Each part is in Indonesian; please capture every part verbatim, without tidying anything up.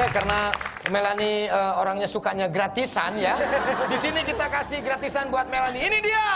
Oke, karena Melaney uh, orangnya sukanya gratisan ya. Di sini kita kasih gratisan buat Melaney. Ini dia.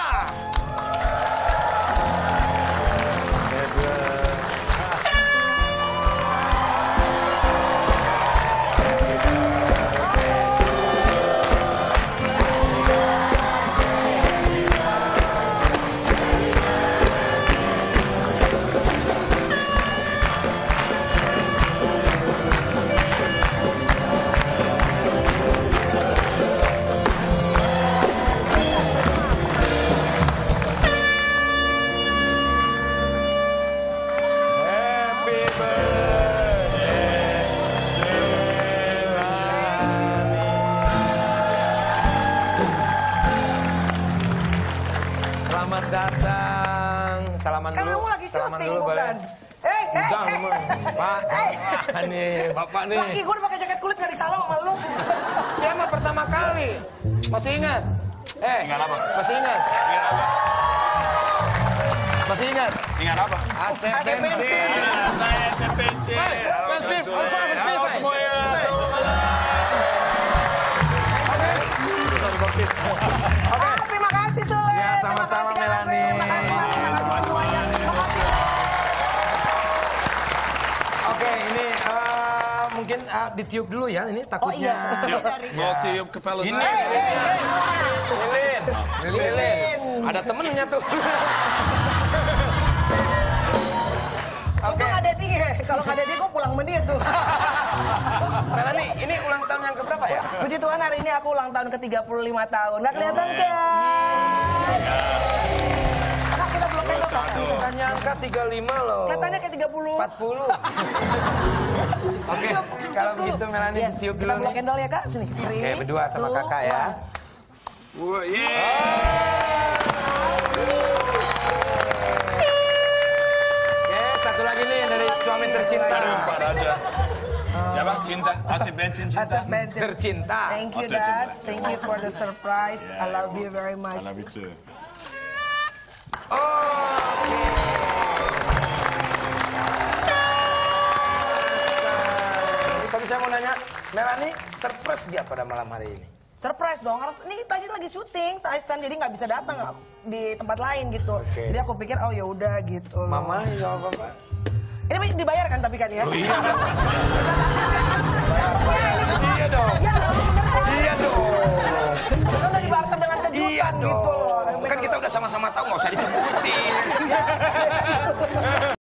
Selamat datang. Salaman kan dulu. Kamu lagi salaman syuting, dulu, bukan? Eh, eh, eh. Pak, Pak nih, Bapak nih. Laki gue udah pakai jaket kulit gak disalam sama lu. Dia mah pertama kali. Masih ingat? Eh, ingat apa? Masih ingat? Ingat apa? Masih ingat? Ingat apa? Asep Bensin. Saya Asep Bensin. Hai, Mas Bif. Halo semuanya. Oke. Terima kasih, Sule. Sama-sama Melaney. Terima kasih semuanya. Oke, ini uh, mungkin uh, ditiup dulu ya. Ini takutnya. Oh, iya. Mau tiup kepala saya. Ini, Lilin, Lilin. Ada temennya tuh. Oke. Kalau ada dia, kalau ada dia, gue pulang menit tuh. Melaney, ini ulang tahun yang keberapa ya? Puji Tuhan, hari ini aku ulang tahun ke tiga puluh lima tahun. Nggak kelihatan kan? Karena kita belum tengok kan? Kita nyangka tiga puluh lima loh. Kelihatannya kayak tiga puluh. empat puluh. Oke, kalau begitu Melaney ditiup dulu nih. Kita blok candle ya kak, sini. Oke, berdua sama kakak ya. Wah, yeay. Oke, satu lagi nih dari suami tercinta. Pak Raja. Siapa? Cinta. Asep Bensin cinta. Tercinta. Thank you, Dad. Thank you for the surprise. I love you very much. I love you too. Oh, okay. Tapi saya mau nanya, Melaney surprise gak pada malam hari ini? Surprise dong, ini tadi lagi syuting, Tyson jadi nggak bisa datang di tempat lain gitu. Okay. Jadi aku pikir, oh ya udah gitu. Mama sama Bapak. Ini dibayar kan tapi kan ya? Oh, iya. Iya dong. Iya dong. Iya dong. Kita udah dibarter dengan kejutan gitu. Kan kita udah sama-sama tahu nggak usah disebut.